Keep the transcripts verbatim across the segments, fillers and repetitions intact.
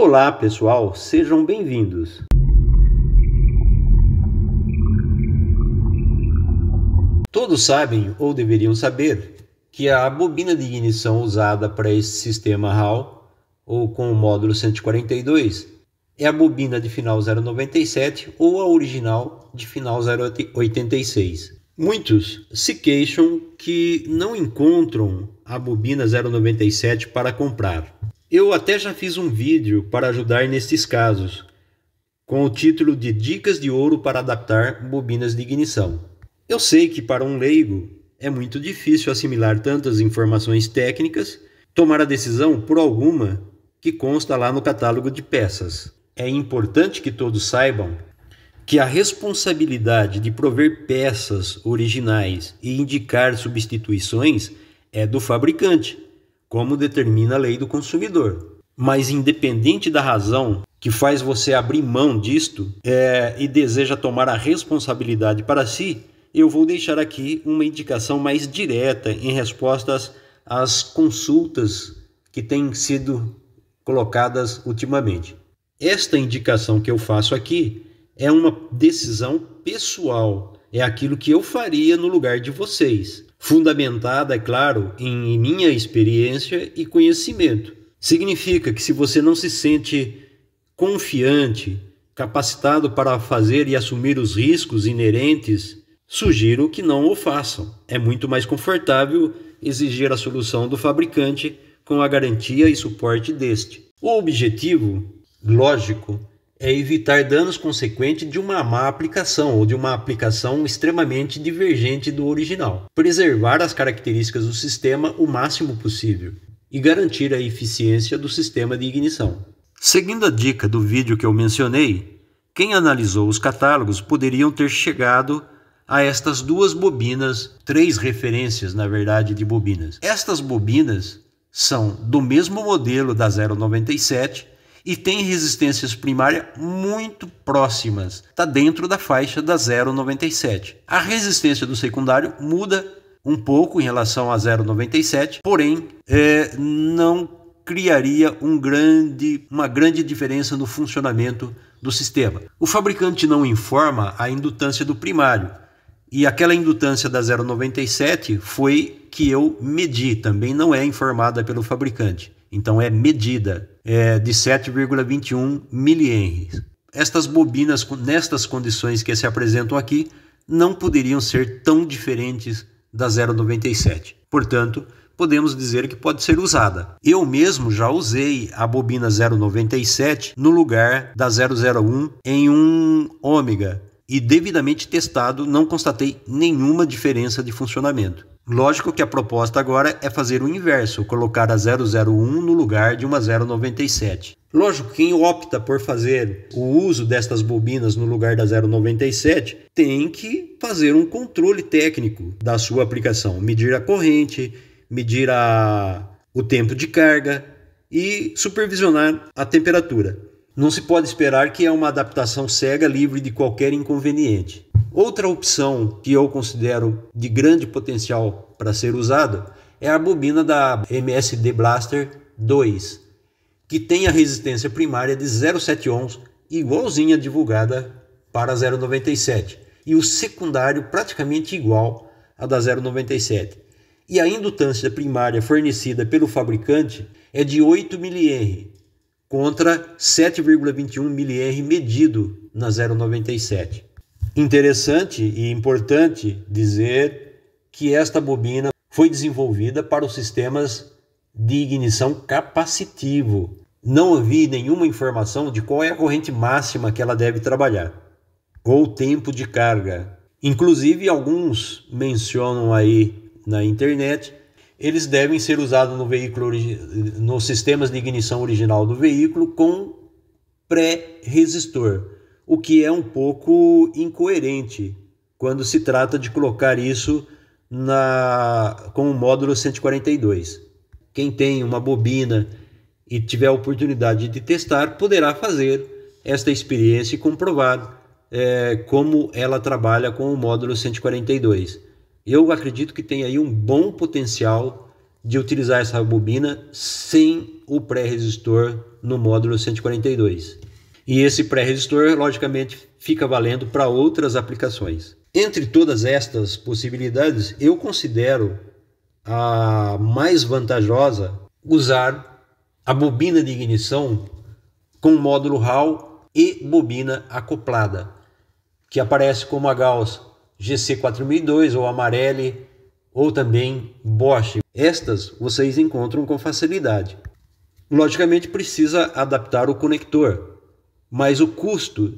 Olá pessoal, sejam bem-vindos. Todos sabem, ou deveriam saber, que a bobina de ignição usada para esse sistema R A W, ou com o módulo cento e quarenta e dois, é a bobina de final zero noventa e sete ou a original de final zero oitenta e seis. Muitos se queixam que não encontram a bobina zero noventa e sete para comprar. Eu até já fiz um vídeo para ajudar nestes casos, com o título de Dicas de Ouro para adaptar bobinas de ignição. Eu sei que para um leigo é muito difícil assimilar tantas informações técnicas, tomar a decisão por alguma que consta lá no catálogo de peças. É importante que todos saibam que a responsabilidade de prover peças originais e indicar substituições é do fabricante, como determina a lei do consumidor. Mas independente da razão que faz você abrir mão disto é, e deseja tomar a responsabilidade para si, eu vou deixar aqui uma indicação mais direta em respostas às consultas que têm sido colocadas ultimamente. Esta indicação que eu faço aqui é uma decisão pessoal, é aquilo que eu faria no lugar de vocês, fundamentada, é claro, em minha experiência e conhecimento. Significa que se você não se sente confiante, capacitado para fazer e assumir os riscos inerentes, sugiro que não o façam. É muito mais confortável exigir a solução do fabricante com a garantia e suporte deste. O objetivo, lógico, é evitar danos consequentes de uma má aplicação ou de uma aplicação extremamente divergente do original. Preservar as características do sistema o máximo possível e garantir a eficiência do sistema de ignição. Seguindo a dica do vídeo que eu mencionei, quem analisou os catálogos poderiam ter chegado a estas duas bobinas, três referências na verdade de bobinas. Estas bobinas são do mesmo modelo da zero noventa e sete e têm resistências primárias muito próximas, está dentro da faixa da zero noventa e sete. A resistência do secundário muda um pouco em relação a zero noventa e sete, porém é, não criaria um grande, uma grande diferença no funcionamento do sistema. O fabricante não informa a indutância do primário, e aquela indutância da zero noventa e sete foi que eu medi, também não é informada pelo fabricante. Então é medida é, de sete vírgula vinte e um milihenries. Estas bobinas, nestas condições que se apresentam aqui, não poderiam ser tão diferentes da zero noventa e sete. Portanto, podemos dizer que pode ser usada. Eu mesmo já usei a bobina zero noventa e sete no lugar da zero zero um em um ômega. E devidamente testado, não constatei nenhuma diferença de funcionamento. Lógico que a proposta agora é fazer o inverso, colocar a zero zero um no lugar de uma zero noventa e sete. Lógico que quem opta por fazer o uso destas bobinas no lugar da zero noventa e sete tem que fazer um controle técnico da sua aplicação, medir a corrente, medir a... o tempo de carga e supervisionar a temperatura. Não se pode esperar que é uma adaptação cega, livre de qualquer inconveniente. Outra opção que eu considero de grande potencial para ser usada é a bobina da M S D Blaster dois, que tem a resistência primária de zero vírgula sete ohms, igualzinha divulgada para a zero noventa e sete, e o secundário praticamente igual à da zero noventa e sete. E a indutância primária fornecida pelo fabricante é de oito milihenries. Contra sete vírgula vinte e um milihenries medido na zero noventa e sete. Interessante e importante dizer que esta bobina foi desenvolvida para os sistemas de ignição capacitivo. Não havia nenhuma informação de qual é a corrente máxima que ela deve trabalhar, ou o tempo de carga. Inclusive, alguns mencionam aí na internet, eles devem ser usados no veículo, nos sistemas de ignição original do veículo com pré-resistor, o que é um pouco incoerente quando se trata de colocar isso na, com o módulo cento e quarenta e dois. Quem tem uma bobina e tiver a oportunidade de testar, poderá fazer esta experiência e comprovar é, como ela trabalha com o módulo cento e quarenta e dois. Eu acredito que tem aí um bom potencial de utilizar essa bobina sem o pré-resistor no módulo cento e quarenta e dois. E esse pré-resistor, logicamente, fica valendo para outras aplicações. Entre todas estas possibilidades, eu considero a mais vantajosa usar a bobina de ignição com módulo Hall e bobina acoplada, que aparece como a Gauss G C quatro mil e dois ou Amareli ou também Bosch. Estas vocês encontram com facilidade. Logicamente precisa adaptar o conector, mas o custo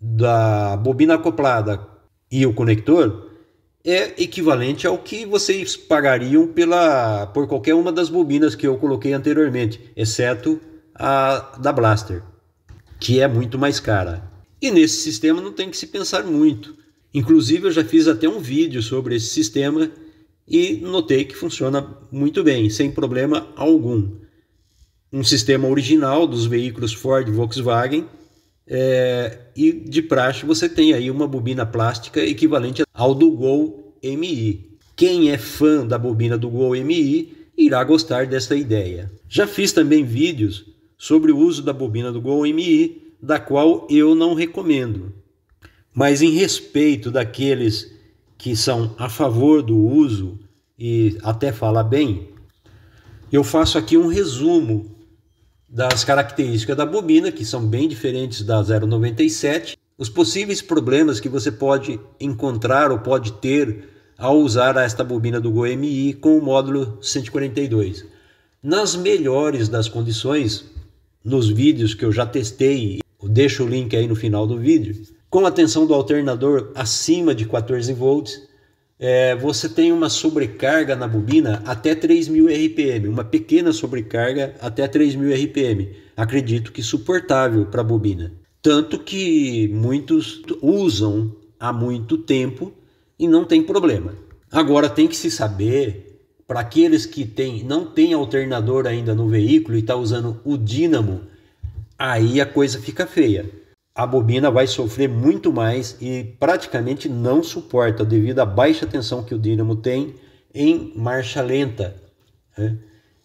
da bobina acoplada e o conector é equivalente ao que vocês pagariam pela, por qualquer uma das bobinas que eu coloquei anteriormente, exceto a da Blaster, que é muito mais cara. E nesse sistema não tem que se pensar muito. Inclusive eu já fiz até um vídeo sobre esse sistema e notei que funciona muito bem, sem problema algum. Um sistema original dos veículos Ford e Volkswagen. É, e de praxe você tem aí uma bobina plástica equivalente ao do Gol M I. Quem é fã da bobina do Gol M I irá gostar desta ideia. Já fiz também vídeos sobre o uso da bobina do Gol M I, da qual eu não recomendo. Mas em respeito daqueles que são a favor do uso e até fala bem, eu faço aqui um resumo das características da bobina, que são bem diferentes da zero noventa e sete, os possíveis problemas que você pode encontrar ou pode ter ao usar esta bobina do Gol M I com o módulo cento e quarenta e dois. Nas melhores das condições, nos vídeos que eu já testei, eu deixo o link aí no final do vídeo, com a tensão do alternador acima de quatorze volts, é, você tem uma sobrecarga na bobina até três mil R P M, uma pequena sobrecarga até três mil R P M, acredito que suportável para a bobina. Tanto que muitos usam há muito tempo e não tem problema. Agora tem que se saber, para aqueles que tem, não têm alternador ainda no veículo e está usando o dínamo, aí a coisa fica feia. A bobina vai sofrer muito mais e praticamente não suporta devido à baixa tensão que o dínamo tem em marcha lenta, né?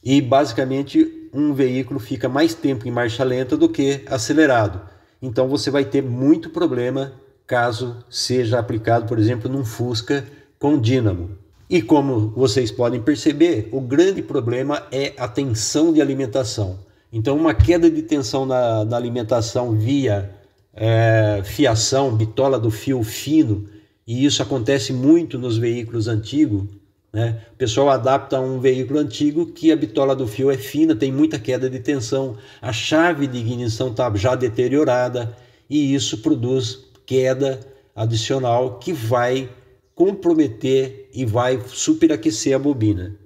E basicamente um veículo fica mais tempo em marcha lenta do que acelerado. Então você vai ter muito problema caso seja aplicado, por exemplo, num Fusca com dínamo. E como vocês podem perceber, o grande problema é a tensão de alimentação. Então uma queda de tensão na, na alimentação via É, fiação, bitola do fio fino, e isso acontece muito nos veículos antigos, né? O pessoal adapta um veículo antigo que a bitola do fio é fina, tem muita queda de tensão, a chave de ignição está já deteriorada e isso produz queda adicional que vai comprometer e vai superaquecer a bobina.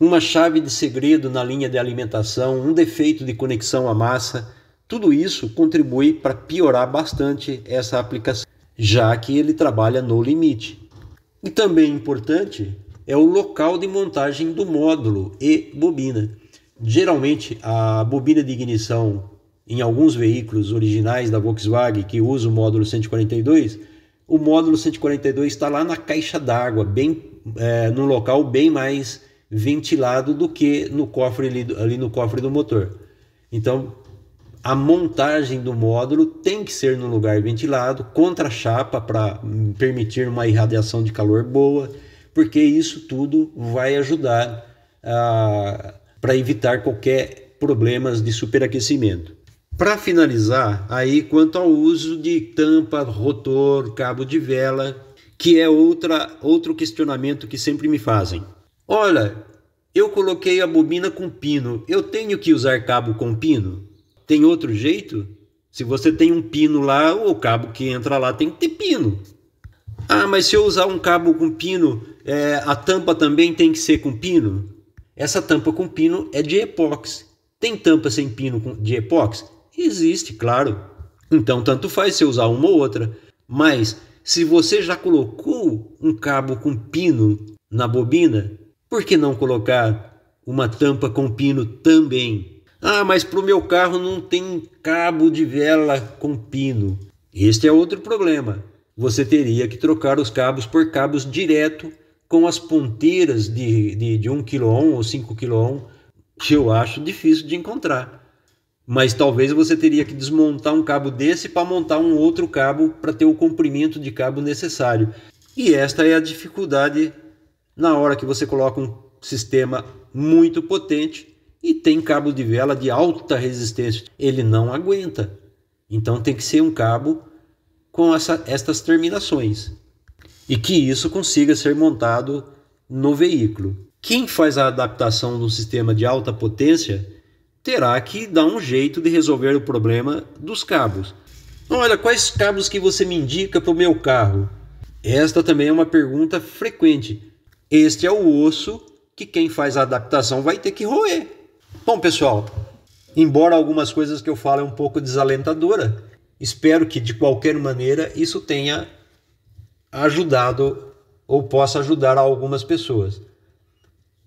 Uma chave de segredo na linha de alimentação, um defeito de conexão à massa, tudo isso contribui para piorar bastante essa aplicação, já que ele trabalha no limite. E também importante é o local de montagem do módulo e bobina. Geralmente a bobina de ignição em alguns veículos originais da Volkswagen que usa o módulo cento e quarenta e dois, o módulo cento e quarenta e dois está lá na caixa d'água, bem é, num local bem mais ventilado do que no cofre ali, ali no cofre do motor. Então a montagem do módulo tem que ser num lugar ventilado, contra a chapa, para permitir uma irradiação de calor boa, porque isso tudo vai ajudar para evitar qualquer problemas de superaquecimento. Para finalizar, aí quanto ao uso de tampa, rotor, cabo de vela, que é outra, outro questionamento que sempre me fazem. Olha, eu coloquei a bobina com pino, eu tenho que usar cabo com pino? Tem outro jeito? Se você tem um pino lá, o cabo que entra lá tem que ter pino. Ah, mas se eu usar um cabo com pino, é, a tampa também tem que ser com pino? Essa tampa com pino é de epóxi. Tem tampa sem pino de epóxi? Existe, claro. Então, tanto faz se usar uma ou outra. Mas, se você já colocou um cabo com pino na bobina, por que não colocar uma tampa com pino também? Ah, mas para o meu carro não tem cabo de vela com pino. Este é outro problema. Você teria que trocar os cabos por cabos direto com as ponteiras de, de, de um quilo ohm ou cinco quilo ohm, que eu acho difícil de encontrar. Mas talvez você teria que desmontar um cabo desse para montar um outro cabo para ter o comprimento de cabo necessário. E esta é a dificuldade na hora que você coloca um sistema muito potente e tem cabo de vela de alta resistência. Ele não aguenta. Então tem que ser um cabo com essa, estas terminações. E que isso consiga ser montado no veículo. Quem faz a adaptação de um sistema de alta potência terá que dar um jeito de resolver o problema dos cabos. Olha, quais cabos que você me indica para o meu carro? Esta também é uma pergunta frequente. Este é o osso que quem faz a adaptação vai ter que roer. Bom, pessoal, embora algumas coisas que eu falo é um pouco desalentadora, espero que de qualquer maneira isso tenha ajudado ou possa ajudar algumas pessoas.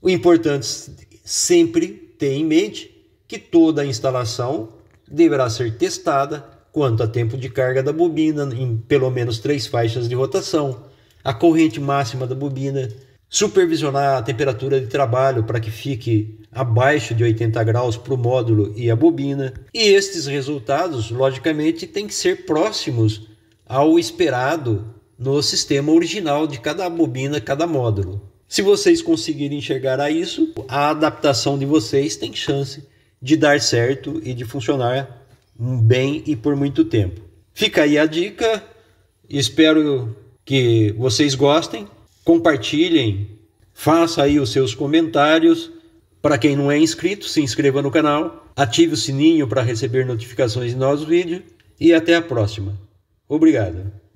O importante é sempre ter em mente que toda a instalação deverá ser testada quanto a tempo de carga da bobina em pelo menos três faixas de rotação, a corrente máxima da bobina, supervisionar a temperatura de trabalho para que fique abaixo de oitenta graus para o módulo e a bobina. E estes resultados, logicamente, têm que ser próximos ao esperado no sistema original de cada bobina, cada módulo. Se vocês conseguirem chegar a isso, a adaptação de vocês tem chance de dar certo e de funcionar bem e por muito tempo. Fica aí a dica, espero que vocês gostem, compartilhem, faça aí os seus comentários. Para quem não é inscrito, se inscreva no canal, ative o sininho para receber notificações de novos vídeos e até a próxima. Obrigado!